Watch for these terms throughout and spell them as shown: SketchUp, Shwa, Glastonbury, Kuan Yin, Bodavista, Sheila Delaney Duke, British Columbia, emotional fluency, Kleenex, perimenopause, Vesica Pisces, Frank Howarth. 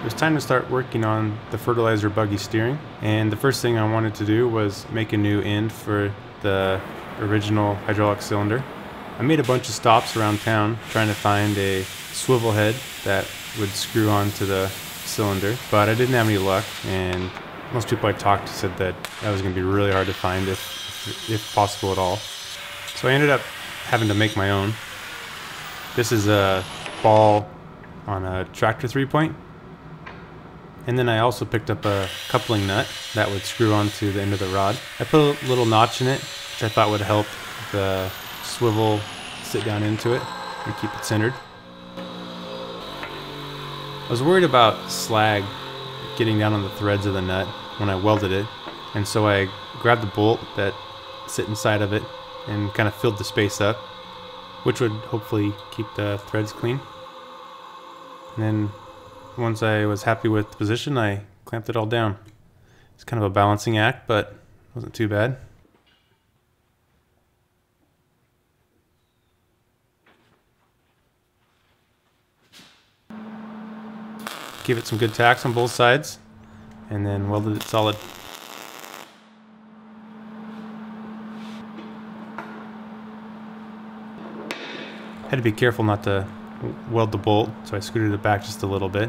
it was time to start working on the fertilizer buggy steering. And the first thing I wanted to do was make a new end for the original hydraulic cylinder. I made a bunch of stops around town trying to find a swivel head that would screw onto the cylinder, but I didn't have any luck, and most people I talked to said that that was going to be really hard to find if possible at all. So I ended up having to make my own. This is a ball on a tractor 3-point. And then I also picked up a coupling nut that would screw onto the end of the rod. I put a little notch in it, which I thought would help the swivel sit down into it and keep it centered. I was worried about slag getting down on the threads of the nut when I welded it, and so I grabbed the bolt that sit inside of it and kind of filled the space up, which would hopefully keep the threads clean. And then once I was happy with the position, I clamped it all down. It's kind of a balancing act, but it wasn't too bad. Gave it some good tacks on both sides, and then welded it solid. Had to be careful not to weld the bolt, so I scooted it back just a little bit.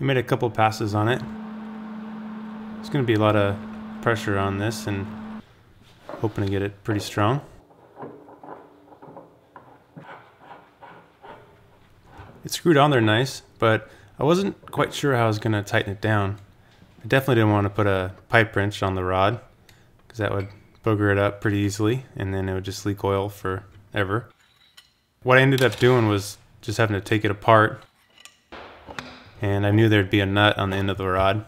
I made a couple passes on it. There's going to be a lot of pressure on this, and hoping to get it pretty strong. It screwed on there nice, but I wasn't quite sure how I was going to tighten it down. I definitely didn't want to put a pipe wrench on the rod, because that would booger it up pretty easily, and then it would just leak oil forever. What I ended up doing was just having to take it apart, and I knew there'd be a nut on the end of the rod.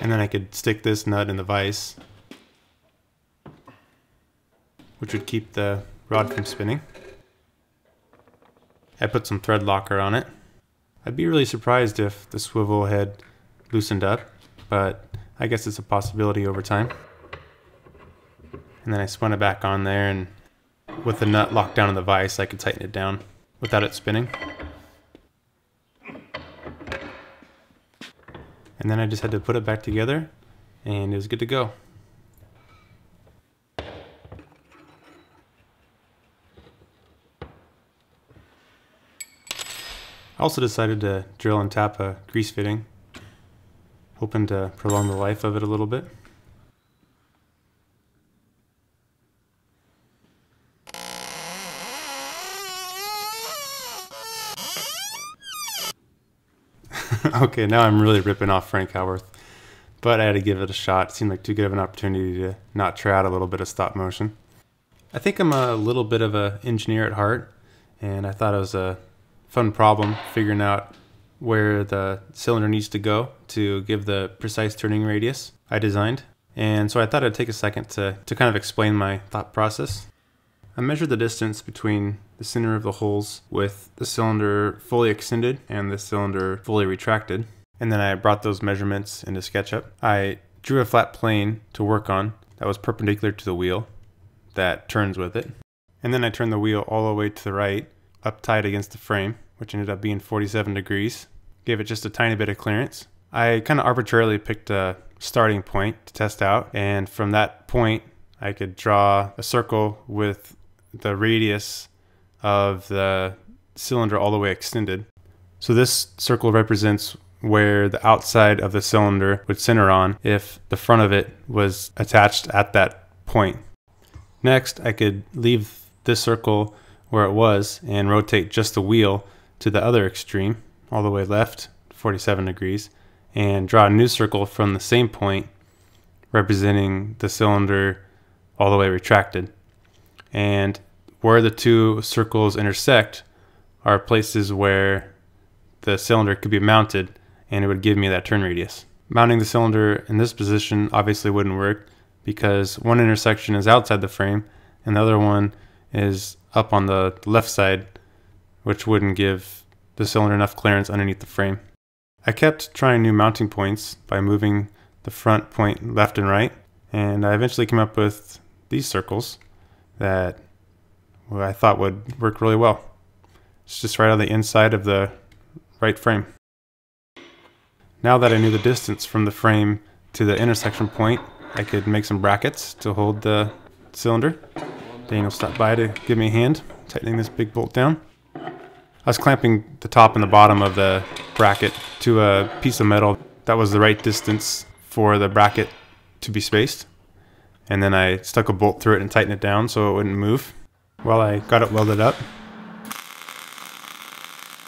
And then I could stick this nut in the vise, which would keep the rod from spinning. I put some thread locker on it. I'd be really surprised if the swivel head loosened up, but I guess it's a possibility over time. And then I spun it back on there, and with the nut locked down in the vise, I could tighten it down without it spinning. And then I just had to put it back together, and it was good to go. I also decided to drill and tap a grease fitting, hoping to prolong the life of it a little bit. Okay, now I'm really ripping off Frank Howarth, but I had to give it a shot. It seemed like too good of an opportunity to not try out a little bit of stop motion. I think I'm a little bit of an engineer at heart, and I thought it was a fun problem figuring out where the cylinder needs to go to give the precise turning radius I designed. And so I thought I'd take a second to kind of explain my thought process. I measured the distance between the center of the holes with the cylinder fully extended and the cylinder fully retracted. And then I brought those measurements into SketchUp. I drew a flat plane to work on that was perpendicular to the wheel that turns with it. And then I turned the wheel all the way to the right up tight against the frame, which ended up being 47 degrees. Gave it just a tiny bit of clearance. I kind of arbitrarily picked a starting point to test out, and from that point I could draw a circle with the radius of the cylinder all the way extended. So this circle represents where the outside of the cylinder would center on if the front of it was attached at that point. Next, I could leave this circle where it was and rotate just the wheel to the other extreme, all the way left, 47 degrees, and draw a new circle from the same point representing the cylinder all the way retracted. And where the two circles intersect are places where the cylinder could be mounted, and it would give me that turn radius. Mounting the cylinder in this position obviously wouldn't work, because one intersection is outside the frame and the other one is up on the left side, which wouldn't give the cylinder enough clearance underneath the frame. I kept trying new mounting points by moving the front point left and right, and I eventually came up with these circles that I thought would work really well. It's just right on the inside of the right frame. Now that I knew the distance from the frame to the intersection point, I could make some brackets to hold the cylinder. Daniel stopped by to give me a hand, tightening this big bolt down. I was clamping the top and the bottom of the bracket to a piece of metal that was the right distance for the bracket to be spaced. And then I stuck a bolt through it and tightened it down so it wouldn't move while I got it welded up.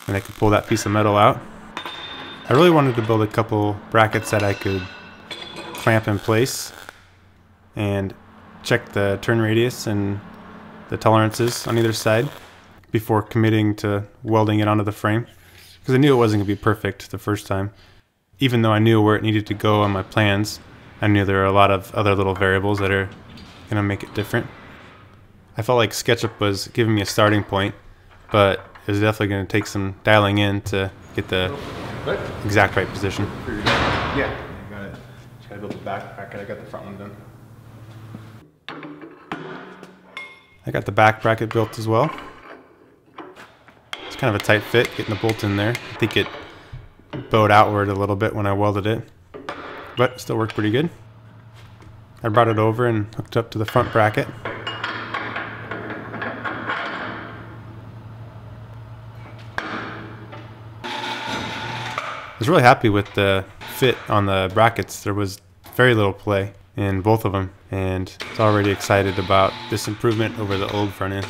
And I could pull that piece of metal out. I really wanted to build a couple brackets that I could clamp in place and check the turn radius and the tolerances on either side before committing to welding it onto the frame, because I knew it wasn't going to be perfect the first time. Even though I knew where it needed to go on my plans, I knew there are a lot of other little variables that are going to make it different. I felt like SketchUp was giving me a starting point, but it was definitely going to take some dialing in to get the exact right position. Yeah, I got it. Just got to build the back bracket. I got the front one done. I got the back bracket built as well. It's kind of a tight fit, getting the bolt in there. I think it bowed outward a little bit when I welded it, but it still worked pretty good. I brought it over and hooked up to the front bracket. I was really happy with the fit on the brackets. There was very little play in both of them, and I was already excited about this improvement over the old front end.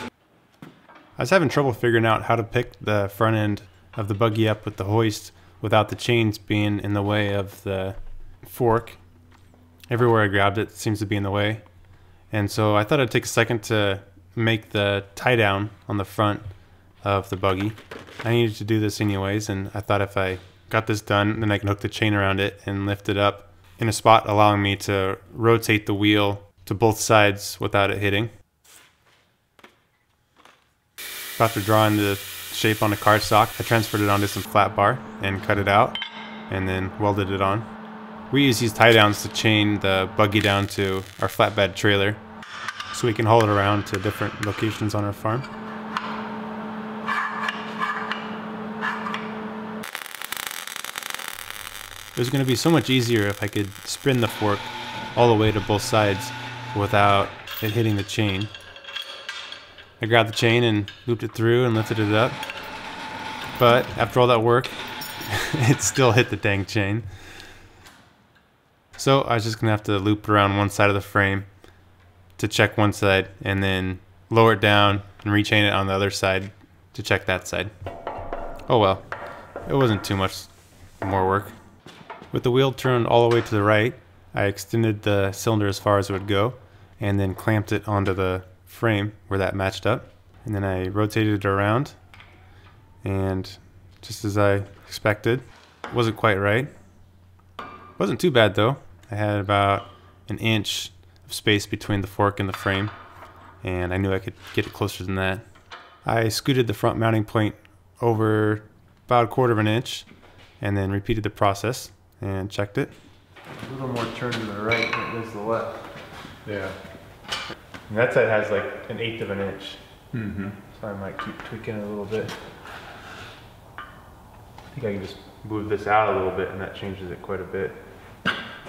I was having trouble figuring out how to pick the front end of the buggy up with the hoist without the chains being in the way of the fork. Everywhere I grabbed it, it seems to be in the way. And so I thought I'd take a second to make the tie down on the front of the buggy. I needed to do this anyways, and I thought if I got this done, then I can hook the chain around it and lift it up in a spot allowing me to rotate the wheel to both sides without it hitting. After drawing the shape on a cardstock, I transferred it onto some flat bar and cut it out and then welded it on. We use these tie downs to chain the buggy down to our flatbed trailer so we can haul it around to different locations on our farm. It was going to be so much easier if I could spin the fork all the way to both sides without it hitting the chain. I grabbed the chain and looped it through and lifted it up, but after all that work, it still hit the dang chain. So I was just going to have to loop around one side of the frame to check one side and then lower it down and rechain it on the other side to check that side. Oh well, it wasn't too much more work. With the wheel turned all the way to the right, I extended the cylinder as far as it would go and then clamped it onto the frame where that matched up. And then I rotated it around, and just as I expected, it wasn't quite right. It wasn't too bad though. I had about an inch of space between the fork and the frame, and I knew I could get it closer than that. I scooted the front mounting point over about 1/4 of an inch and then repeated the process and checked it. A little more turn to the right than it is to the left. Yeah. And that side has like 1/8 of an inch. Mm-hmm. So I might keep tweaking it a little bit. I think I can just move this out a little bit and that changes it quite a bit.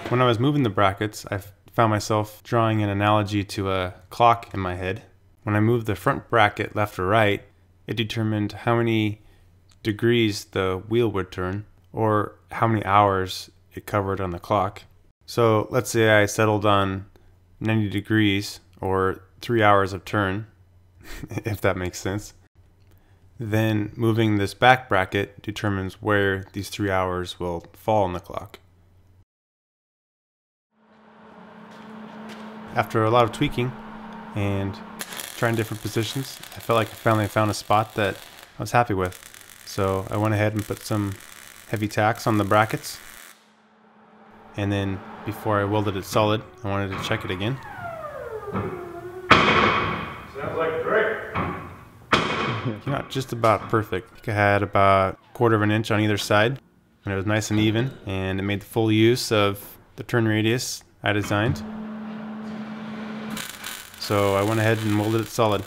When I was moving the brackets, I found myself drawing an analogy to a clock in my head. When I moved the front bracket left or right, it determined how many degrees the wheel would turn, or how many hours it covered on the clock. So let's say I settled on 90 degrees or 3 hours of turn, if that makes sense. Then moving this back bracket determines where these 3 hours will fall on the clock. After a lot of tweaking and trying different positions, I felt like I finally found a spot that I was happy with. So I went ahead and put some heavy tacks on the brackets, and then before I welded it solid, I wanted to check it again. Sounds like brick. Came out just about perfect. I think I had about 1/4 of an inch on either side, and it was nice and even, and it made the full use of the turn radius I designed. So I went ahead and molded it solid.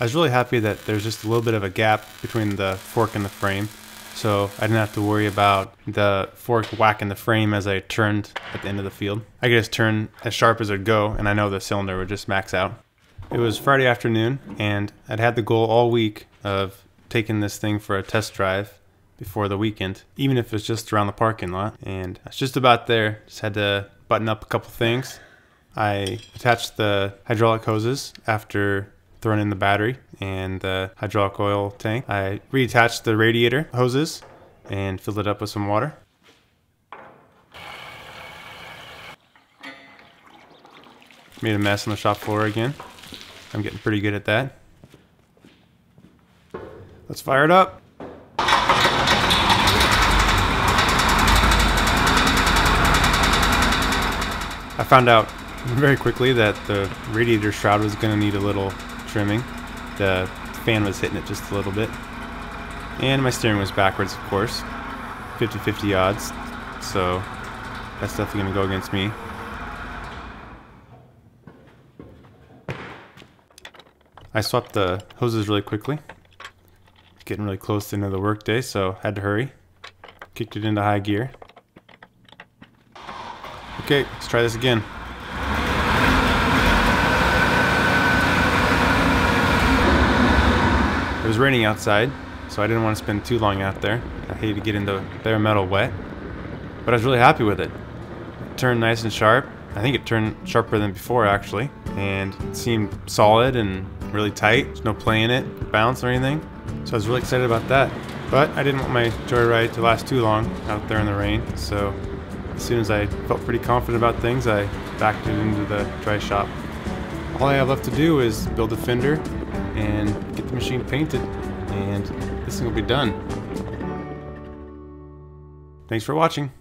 I was really happy that there's just a little bit of a gap between the fork and the frame, so I didn't have to worry about the fork whacking the frame as I turned at the end of the field. I could just turn as sharp as it would go, and I know the cylinder would just max out. It was Friday afternoon, and I'd had the goal all week of taking this thing for a test drive before the weekend, even if it's just around the parking lot, and I was just about there. Just had to button up a couple things. I attached the hydraulic hoses after throwing in the battery and the hydraulic oil tank. I reattached the radiator hoses and filled it up with some water. Made a mess on the shop floor again. I'm getting pretty good at that. Let's fire it up. I found out very quickly that the radiator shroud was going to need a little trimming. The fan was hitting it just a little bit. And my steering was backwards, of course. 50-50 odds, so that's definitely going to go against me. I swapped the hoses really quickly. Getting really close to the end of the workday, so had to hurry. Kicked it into high gear. Okay, let's try this again. It was raining outside, so I didn't want to spend too long out there. I hated to get into bare metal wet, but I was really happy with it. It turned nice and sharp. I think it turned sharper than before, actually, and it seemed solid and really tight. There's no play in it, bounce or anything. So I was really excited about that, but I didn't want my joyride to last too long out there in the rain. So as soon as I felt pretty confident about things, I backed it into the dry shop. All I have left to do is build a fender and get the machine painted, and this thing will be done. Thanks for watching.